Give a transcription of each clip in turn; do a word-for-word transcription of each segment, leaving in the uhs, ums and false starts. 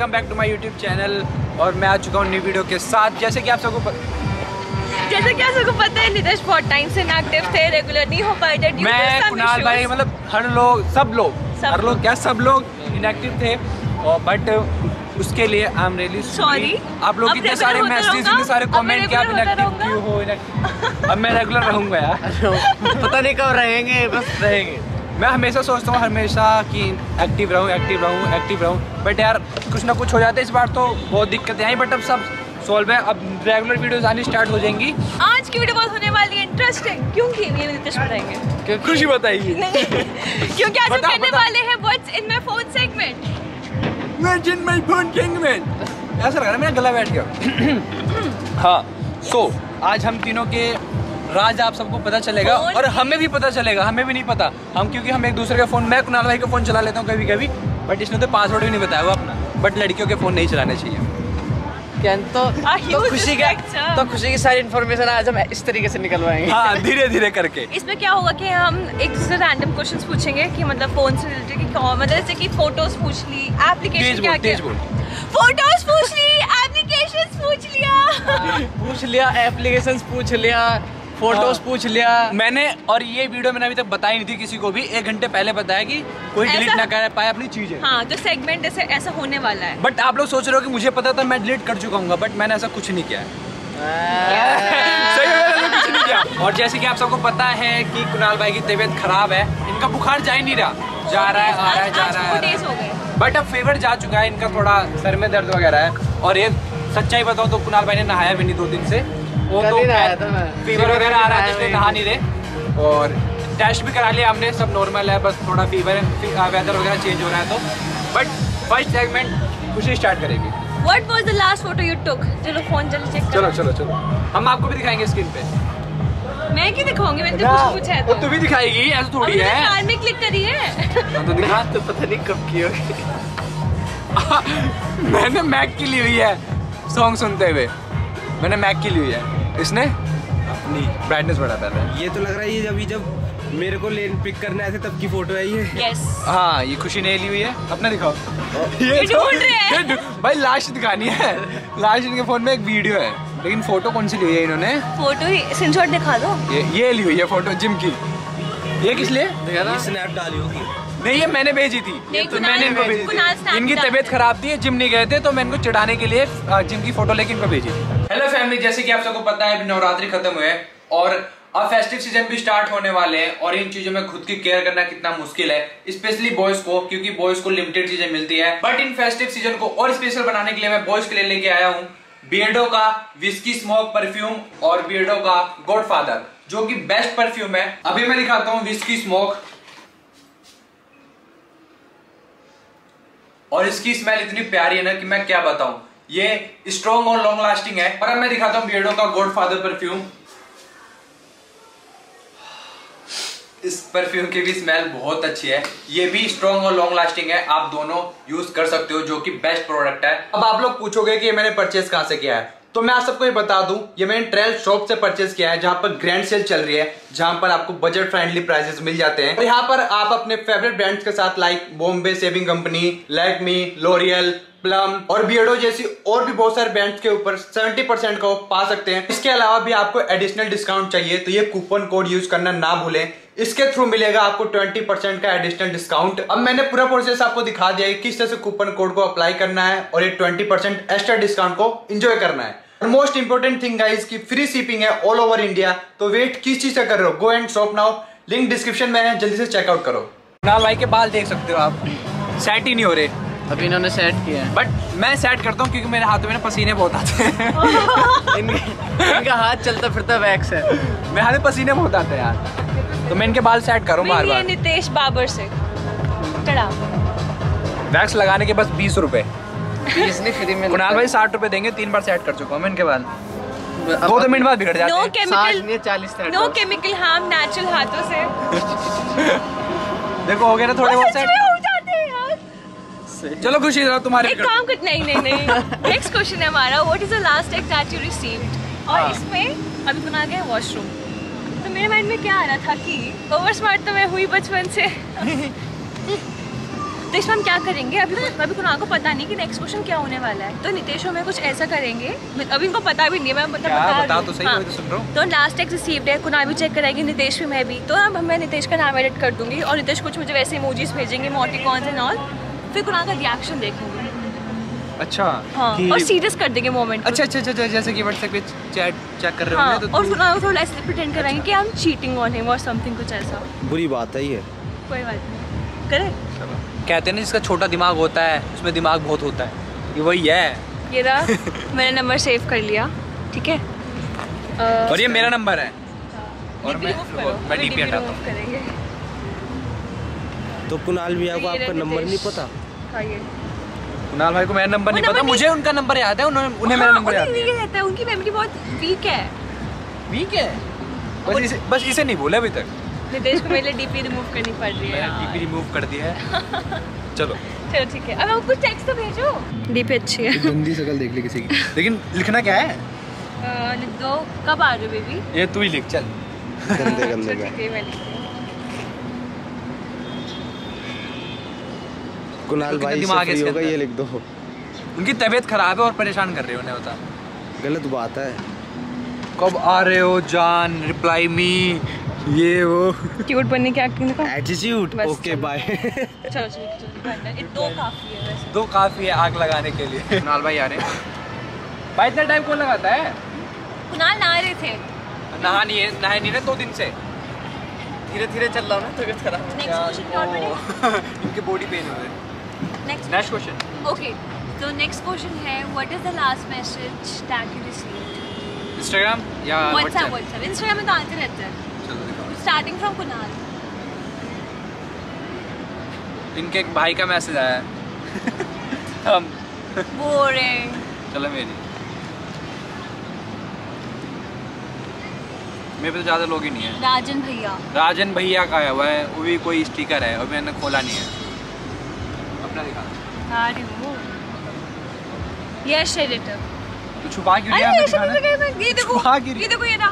Welcome back to my YouTube channel. और मैं आ चुका हूँ न्यू वीडियो के साथ। जैसे कि आप सबको पत... जैसे कि आप सबको पता है, नितेश बहुत टाइम से इनएक्टिव थे, रेगुलर नहीं हो पाए थे। मैं कुणाल भाई, मतलब हर लोग सब लोग हर लोग क्या सब लोग इनएक्टिव थे। और बट उसके लिए आई एम रियली सॉरी। आप लोग इतने सारे मैसेज, इतने सारे कमेंट कि आप इनएक्टिव क्यों हो। अब मैं रेगुलर रहूँगा यार, पता नहीं कब रहेंगे, बस रहेंगे। मैं हमेशा सोचता हूँ हमेशा कि एक्टिव रहूँ एक्टिव रहूँ एक्टिव रहूँ बट यार कुछ ना कुछ हो जाता है। इस बार तो बहुत दिक्कतें आई बट अब सब सॉल्व है। अब रेगुलर वीडियोस आनी स्टार्ट हो जाएंगी। आज की वीडियो बहुत होने वाली है इंटरेस्टिंग, क्योंकि ये नितेश बताएंगे, खुशी बताएगी क्योंकि आज हम करने वाले हैं what's in my phone segment. What's in my phone segment, ऐसा लग रहा है मेरा गला बैठ गया। हाँ, सो आज हम तीनों के राज आप सबको पता चलेगा और हमें भी पता चलेगा। हमें भी नहीं पता हम, क्योंकि हम एक दूसरे का फ़ोन, मैं कुणाल भाई का फ़ोन चला लेता हूँ कभी कभी, बट इसने तो पासवर्ड भी नहीं बताया हुआ अपना। बट लड़कियों के फ़ोन नहीं चलाने चाहिए। तो, तो खुशी का तो खुशी की सारी इन्फॉर्मेशन आज हम इस तरीके से निकलवाएंगे। हाँ, धीरे धीरे करके। इसमें क्या होगा कि हम एक दूसरे रैंडम क्वेश्चंस पूछेंगे कि मतलब फोन से रिलेटेड, कि मतलब जैसे कि फोटोज पूछ ली, एप्लीकेशन क्या क्या फोटोज पूछ ली, एप्लीकेशंस पूछ लिया पूछ लिया एप्लीकेशंस पूछ लिया, फोटोज पूछ लिया मैंने। और ये वीडियो मैंने अभी तक बताई नहीं थी किसी को भी, एक घंटे पहले बताया कि कोई डिलीट ना कर पाए अपनी चीजें। हाँ, तो सेगमेंट ऐसे ऐसा होने वाला है। बट आप लोग सोच रहे हो कि मुझे पता था, मैं डिलीट कर चुका हूँ, बट मैंने ऐसा कुछ नहीं किया है। सही में कुछ नहीं किया। और जैसे कि आप सबको पता है कि कुणाल भाई की तबीयत खराब है, इनका बुखार जा ही नहीं रहा, जा रहा है आ रहा है जा रहा है बट अब फेवर जा चुका है, इनका थोड़ा सर में दर्द वगैरह है। और ये सच्चाई बताओ तो कुणाल भाई ने नहाया भी नहीं दो दिन से, वो तो फीवर वगैरह आ रहा है जिसमें नहा नहीं रहे। और टेस्ट भी करा लिया हमने, सब नॉर्मल है, बस थोड़ा फीवर है, वेदर वगैरह चेंज हो रहा है। तो but first segment Khushi start करेगी। What was the last photo you took? चलो फोन जल्दी चेक करो। चलो चलो चलो हम आपको भी दिखाएंगे स्क्रीन पे। मैं क्यों दिखाऊंगी, मैंने तो कुछ पूछा है। तो तू भी दिखाएगी, ऐसा थोड़ी है। कार में क्लिक करी है तो दिखा, तो पता नहीं कब की होगी। मैंने मैक की ली हुई है, सॉन्ग सुनते हुए मैंने मैक की ली हुई है। इसने अपनी ब्राइटनेस बढ़ाता है। ये तो लग रहा है ये जब जब मेरे को लेन पिक करना है तब की फोटो है ये। yes. हाँ, ये खुशी ने ली हुई है। अपना दिखाओ। ये तो ये भाई लास्ट दिखानी है। लास्ट इनके फोन में एक वीडियो है, लेकिन फोटो कौन सी ली हुई है इन्होंने? फोटो ही स्क्रीनशॉट दिखा दो। ये ये ली हुई है फोटो जिम की। ये किस लिए? स्नैप डाली होगी। नहीं, ये मैंने भेजी थी, तो मैंने इनको भेजी थी। इनकी तबीयत खराब थी, जिम नहीं गए थे, तो मैं इनको चिढ़ाने के लिए जिम की फोटो लेके इनको भेजी थी। हेलो फैमिली, जैसे कि आप सबको पता है नवरात्रि खत्म हुए और अब फेस्टिव सीजन भी स्टार्ट होने वाले हैं। और इन चीजों में खुद की केयर करना कितना मुश्किल है, स्पेशली बॉयज को, क्योंकि बॉयज को लिमिटेड चीजें मिलती है। बट इन फेस्टिव सीजन को और स्पेशल बनाने के लिए मैं बॉयज के लिए लेके आया हूँ बियर्डो का विस्की स्मोक परफ्यूम और बियर्डो का गॉडफादर, जो कि बेस्ट परफ्यूम है। अभी मैं दिखाता हूँ विस्की स्मोक, और इसकी स्मेल इतनी प्यारी है ना कि मैं क्या बताऊं। ये स्ट्रॉन्ग और लॉन्ग लास्टिंग है। पर अब मैं दिखाता हूं बियर्डो का गॉडफादर परफ्यूम। इस परफ्यूम की भी स्मेल बहुत अच्छी है, ये भी स्ट्रॉन्ग और लॉन्ग लास्टिंग है, आप दोनों यूज कर सकते हो, जो कि बेस्ट प्रोडक्ट है। अब आप लोग पूछोगे कि मैंने परचेज कहां से किया है, तो मैं आप सबको ये बता दूं, ये मैंने ट्रेल शॉप से परचेज किया है, जहां पर ग्रैंड सेल चल रही है, जहां पर आपको बजट फ्रेंडली प्राइसेस मिल जाते हैं। और यहां पर आप अपने फेवरेट ब्रांड्स के साथ like Bombay shaving company, Lakme, L'Oreal, Plum और बियर्डो जैसी और भी बहुत सारे ब्रांड्स के ऊपर सत्तर परसेंट का ऑफ पा सकते हैं। इसके अलावा भी आपको एडिशनल डिस्काउंट चाहिए तो ये कूपन कोड यूज करना ना भूलें, इसके थ्रू मिलेगा आपको बीस परसेंट का एडिशनल डिस्काउंट। अब मैंने पूरा प्रोसेस आपको दिखा दिया है किस तरह से कूपन कोड को अप्लाई करना है और ये बीस परसेंट एक्स्ट्रा डिस्काउंट को एंजॉय करना है। और मोस्ट इंपोर्टेंट थिंग गाइस कि फ्री शिपिंग है ऑल ओवर इंडिया, तो वेट किस चीज का कर रहे हो, go and shop now, link description में है, जल्दी से चेकआउट करो। कुणाल भाई के बाल देख सकते हो आप, सेट ही नहीं हो रहे, अभी इन्होंने सेट किया है। बट मैं सेट करता हूँ क्योंकि मेरे हाथों में पसीने बहुत आते हैं। इनका हाथ चलता फिरता वैक्स है, मेरे हाथ में पसीने बहुत आते हैं यार, तो मैं इनके बाल सेट करूँ बार बार। नितेश बाबर से वैक्स लगाने के बस बीस रुपए कुणाल भाई साठ रुपए देंगे, तीन बार सेट कर चुका हूँ मैं इनके बाल, दो दो मिनट बाद बिगड़ जाते हैं। नो केमिकल हार्म, नेचुरल हाथों से। देखो हो गया ना थोड़े बहुत सेट। चलो खुशी जरा तुम्हारे एक काम कर। नहीं नहीं नहीं नेक्स्ट क्वेश्चन है हमारा, what is the last text that you received? और इसमें अभी कुणाल गए वॉशरूम, तो मेरे माइंड में क्या आ रहा था कि ओवर स्मार्ट तो मैं हुई बचपन से, नितेश मैम क्या करेंगे अभी अभी कुणाल को पता नहीं कि नेक्स्ट क्वेश्चन क्या होने वाला है, तो नितेश मैम कुछ ऐसा करेंगे, अभी इनको पता भी नहीं है, मैं बता तो सही, मैं तो सुन रहा हूं। तो लास्ट टेक्स्ट रिसीव्ड है, कुणाल भी चेक कराएगी, नितेश भी, मैं भी। तो अब मैं नितेश का नाम एडिट कर दूंगी और नितेश कुछ मुझे वैसे इमोजीज भेजेंगे, इमोटिकॉन्स एंड ऑल, फिर कुणाल का रिएक्शन देखेंगे। अच्छा हाँ, और सीरियस कर देंगे मोमेंट। अच्छा अच्छा अच्छा, जैसे कि व्हाट्सएप पे चैट चेक कर रहे हाँ, होंगे तो और थोड़ा थोड़ा ऐसे प्रिटेंड कराएंगे कि हम चीटिंग ऑन हिम और समथिंग, कुछ ऐसा। बुरी बात है ये, कोई बात नहीं करे। कहते हैं ना जिसका छोटा दिमाग होता है उसमें दिमाग बहुत होता है, ये वही है। ये रहा मैंने नंबर सेव कर लिया, ठीक है, और ये मेरा नंबर है और मैं डीपी हटाता हूं। तो कुणाल भैया को आपका नंबर नहीं पता, कुणाल भाई को मेरा नंबर नहीं पता, मुझे उनका नंबर याद है, उन्होंने उन्हें मेरा नंबर याद है। उनकी मेमोरी बहुत वीक है, वीक है, बस इसे बस इसे नहीं भूला अभी तक। नितेश को मेरे डीपी रिमूव करनी पड़ रही है, मैंने डीपी रिमूव कर दिया है। चलो चलो ठीक है, अब आपको टेक्स्ट तो भेजो, डीपी अच्छी है। गंदी शकल देख ले किसी की, लेकिन लिखना क्या है? दो कब आ रहे हो बेबी, ये तू ही लिख, चल गंदे गंदे का। कुणाल भाई से होगा ये, लिख दो उनकी तबीयत खराब है और परेशान कर रहे हो, उन्हें बता, गलत बात है। कब आ रहे हो जान, रिप्लाई मी, ये वो क्यूट बनने की एक्टिंग देखो, एटीट्यूड। ओके बाय, चलो चलो, दो काफी है, दो काफी है आग लगाने के लिए। कुणाल भाई आ रहे हैं भाई, इतना टाइम कौन लगाता है? कुणाल नहा रहे थे, नहा नहीं है, नहाए नहीं रहे दो दिन से, धीरे धीरे चल रहा हूँ ना, तबीयत खराब, इनके बॉडी पेन हो रहे हैं। Next next question. Okay. So next question है, what is the last message that you received? Instagram या WhatsApp? WhatsApp. Instagram में तो आते रहते हैं। Starting from Kunal. इनके एक भाई का मैसेज आया है। हम। Boring. चलो मेरी। मेरे पे तो ज़्यादा लोग ही नहीं है। राजन भैया। राजन भैया का आया हुआ है, वो भी कोई स्टिकर है और मैंने खोला नहीं है। अरे वो यस एडिटर, तू छुपा क्यों रहा है? ये देखो ये देखो ये ना,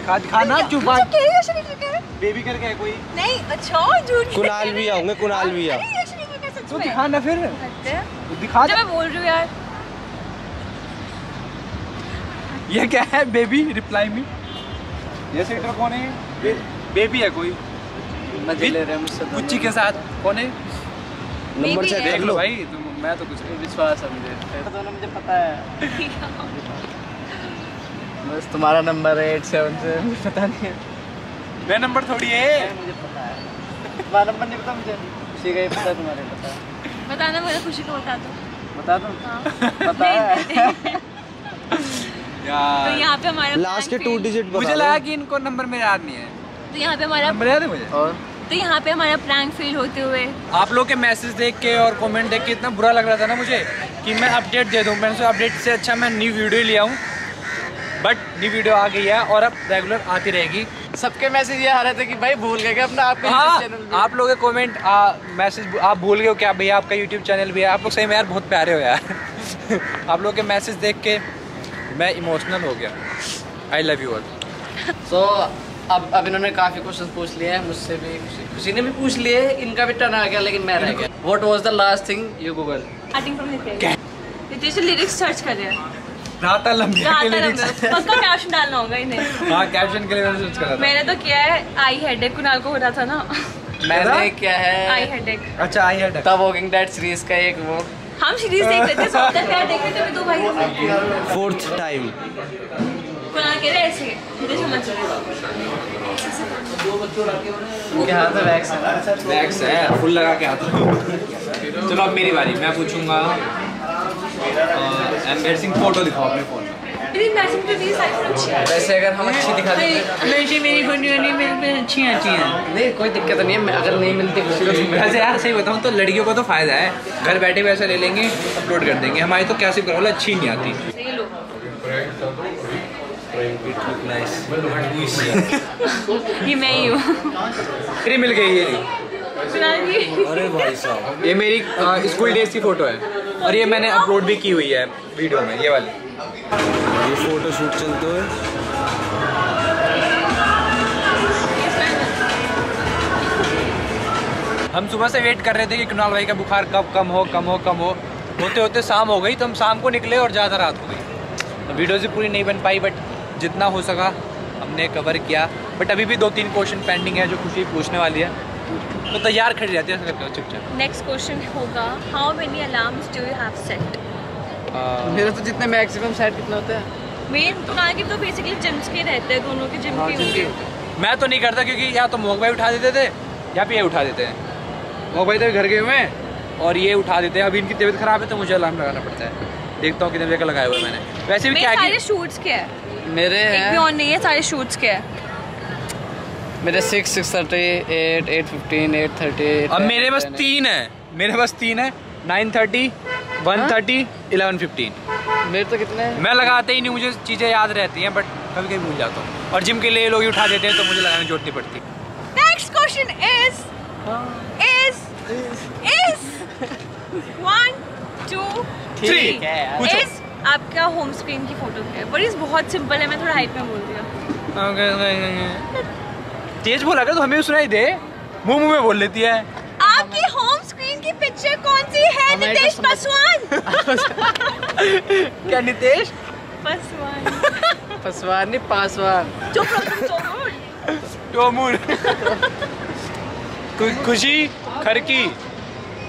दिखा दिखा ना, छुपा क्या है? यस एडिटर कह रहा है, बेबी करके है कोई नहीं। अच्छा झूठ, कुणाल भी आऊंगे, कुणाल भी आ, यस एडिटर का सच में, दिखा ना फिर, दिखा जब मैं बोल रही हूं यार। ये क्या है? Baby reply me, yes editor कौन है? बेबी है कोई, मजे ले रहे हैं मुझसे, कुच्ची के साथ। कौन है? नंबर से देख लो भाई, तुम मैं तो कुछ विश्वास है मुझे, दोनों मुझे पता है। बस तुम्हारा नंबर है एट सेवन से, मुझे पता नहीं है, मेरा नंबर थोड़ी है, मुझे पता है तुम्हारा नंबर नहीं पता मुझे, खुशी का ही पता है, तुम्हारे पता है, बताना मुझे, खुशी को बता दो, बता दो पता है यार। तो यहाँ पे हमारा लास्ट के टू डिजिट, मुझे लगा कि इनको नंबर मेरा याद नहीं है, तो यहाँ पे हमारा नंबर याद है मुझे। और तो यहाँ पे हमारा प्रैंक फेल होते हुए, आप लोग के मैसेज देख के और कमेंट देख के इतना बुरा लग रहा था ना मुझे कि मैं अपडेट दे दूँ, मैंने सोचा अपडेट से अच्छा मैं न्यू वीडियो ले आऊँ, बट न्यू वीडियो आ गई है और अब रेगुलर आती रहेगी। सबके मैसेज ये आ रहे थे कि भाई भूल गए अपना आपका हाँ, चैनल, आप लोग के कमेंट मैसेज, आप भूल गए हो क्या भैया आपका यूट्यूब चैनल भी है? आप लोग सही में यार बहुत प्यारे हो यार। आप लोग के मैसेज देख के मैं इमोशनल हो गया, I love you all. So अब अब इन्होंने काफ़ी क्वेश्चन पूछ लिए हैं, मुझसे भी खुशी ने भी पूछ लिए, इनका भी टर्न आ गया लेकिन मैं रह गया। What was the last thing you google? Nitesh lyrics search कर रहे हैं, राता लंबी लिरिक्स, उसका कैप्शन डालना होगा इन्हें। हाँ कैप्शन के लिए मैंने सर्च करा, मैंने तो किया है आई हेडेक, कुणाल को हो रहा था ना, मैंने क्या है आई हेडेक। अच्छा I headache, the walking dead series का एक वो, हम सीरीज देख रहे थे तो भाई फोर्थ टाइम ऐसे समझ है, फुल लगा के आता हूँ। चलो अब मेरी बारी, मैं पूछूंगा एम्बैरसिंग फोटो दिखाओ अपने फोन में। वैसे अगर हम अच्छी दिखा देते, वैसे मेरी फोटो नहीं मिलती अच्छी अच्छी है, नहीं कोई दिक्कत नहीं है, अगर नहीं मिलती खुशी। वैसे यार सही बताऊँ तो लड़कियों को तो फायदा है, घर बैठे पैसे ले लेंगे, अपलोड कर देंगे, हमारी तो कैसे करवा अच्छी नहीं आती। ये मैं ही हूँ, तेरी मिल गई ये, अरे भाई साहब ये मेरी स्कूल डेज की फोटो है और ये मैंने अपलोड भी की हुई है वीडियो में, ये वाली। ये फोटो शूट चलते हुए हम सुबह से वेट कर रहे थे कि कुणाल भाई का बुखार कब कम हो कम हो कम हो होते होते शाम हो गई, तो हम शाम को निकले और ज़्यादा रात हो गई। वीडियो से पूरी नहीं बन पाई बट जितना हो सका हमने कवर किया। बट अभी भी दो तीन क्वेश्चन पेंडिंग है जो खुशी पूछने वाली है, तो तैयार खड़ी रहती है चुपचाप। नेक्स्ट क्वेश्चन होगा how many alarms do you have set? मेरा तो जितने मैक्सिमम सेट कितना होता है? मेरे कुणाल के तो बेसिकली जिम्स के रहते हैं, दोनों के जिम के। मैं तो नहीं करता क्योंकि या तो मोग भाई उठा देते थे या फिर ये उठा देते हैं। मोग भाई तो घर गए हुए हैं और ये उठा देते हैं। अभी इनकी तबीयत खराब है तो मुझे अलार्म लगाना पड़ता है। देखता हूँ कितने बजे का लगाया हुआ है मैंने। वैसे भी क्या शूट्स के है मेरे ऑन नहीं है, सारे शूट्स के है मेरे। Six six thirty eight eight fifteen eight thirty. अब मेरे बस तीन है, मेरे बस तीन है nine thirty one thirty eleven fifteen. मेरे तो कितने हैं? मैं लगाते ही नहीं, मुझे चीज़ें याद रहती हैं बट कभी कभी भूल जाता हूँ। और जिम के लिए लोग उठा देते हैं तो मुझे लगाने की जरूरत नहीं पड़ती। Next question is is is one two three. Is आपका होम स्क्रीन की फोटो है पर इज बहुत सिंपल है, मैं थोड़ा हाइट में बोल दिया। तेज बोला तो हमें सुनाई दे, मुंह मुंह में बोल लेती है। आपकी होम स्क्रीन की पिक्चर कौन सी है? नितेश पासवान। क्या नितेश पासवान? पासवान नहीं पासवान। टोमूर। खुशी करकी।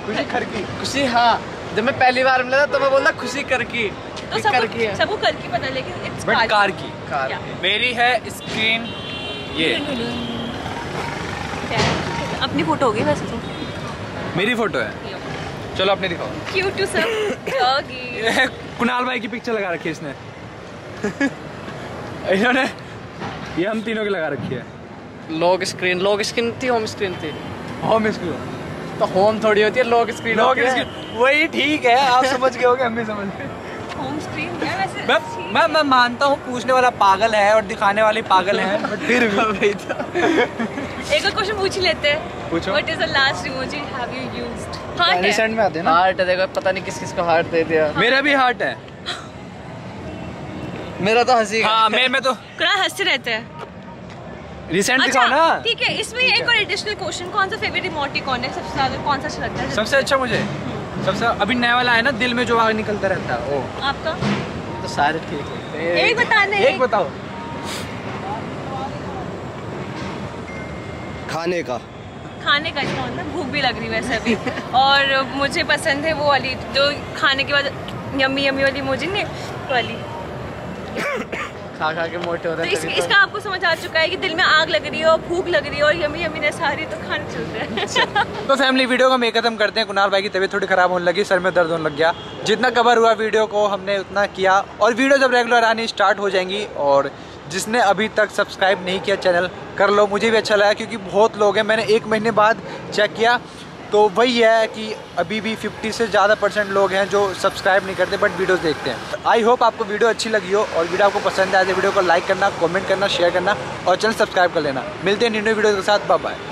खुशी करकी। खुशी हाँ, जब मैं पहली बार मिला था तो मैं बोला खुशी करकी। तो सबको सबको करकी पता है लेकिन इट्स कारकी। कारकी। मेरी है स्क्रीन ये अपनी फोटो होगी वैसे तो। मेरी फोटो है। चलो अपने दिखाओ। Cute sir. कुणाल भाई की पिक्चर लगा रखी है इसने। इन्होंने ये हम तीनों की लगा रखी है। लॉक स्क्रीन, लॉक स्क्रीन थी, होम स्क्रीन थी। होम स्क्रीन तो होम थोड़ी होती है, लॉक स्क्रीन लॉक स्क्रीन वही ठीक है। आप समझ गए होगे, हम भी समझ गए। होम स्क्रीन है वैसे। मैं मैं मैं मानता हूँ पूछने वाला पागल है और दिखाने वाले पागल हैं बट फिर भी एक और क्वेश्चन पूछ ही लेते हैं। पूछो। What is the last emoji have you used? Heart है। में आते हैं ना हार्ट है, देखो पता नहीं किस किस को हार्ट दे दिया। मेरा भी हार्ट है। मेरा तो हंसी। हाँ मेरे में तो कुणाल हंसते रहते हैं। रिसेंट दिखाओ ना। ठीक है, इसमें एक और एडिशनल क्वेश्चन, कौन सा फेवरेट इमोटिकॉन है? सबसे ज्यादा कौन सा अच्छा लगता है? सबसे अच्छा मुझे सबसे अभी नया वाला है ना, दिल में जो आग निकलता रहता है वो। आपका तो सारे ठीक है। एक बताने एक, एक बताओ। खाने का खाने का अच्छा होता है, भूख भी लग रही वैसे अभी। और मुझे पसंद है वो वाली जो खाने के बाद यम्मी यम्मी वाली इमोजी नहीं वाली। खा खा के मोटे हो रहे हैं। तो इस, इसका आपको समझ आ चुका है कि दिल में आग लग रही है और भूख लग रही है और यमी यमी ने सारी तो खाने चलते हैं। तो फैमिली वीडियो का मेकअप करते हैं। कुणाल भाई की तबीयत थोड़ी खराब होने लगी, सर में दर्द होने लग गया। जितना कवर हुआ वीडियो को हमने उतना किया और वीडियो जब रेगुलर आनी स्टार्ट हो जाएंगी। और जिसने अभी तक सब्सक्राइब नहीं किया चैनल कर लो। मुझे भी अच्छा लगा क्योंकि बहुत लोग हैं, मैंने एक महीने बाद चेक किया तो वही है कि अभी भी फिफ्टी से ज़्यादा परसेंट लोग हैं जो सब्सक्राइब नहीं करते बट वीडियोस देखते हैं। आई होप आपको वीडियो अच्छी लगी हो और वीडियो आपको पसंद आए तो वीडियो को लाइक करना, कमेंट करना, शेयर करना और चैनल सब्सक्राइब कर लेना। मिलते हैं न्यू न्यू वीडियो के साथ। Bye bye.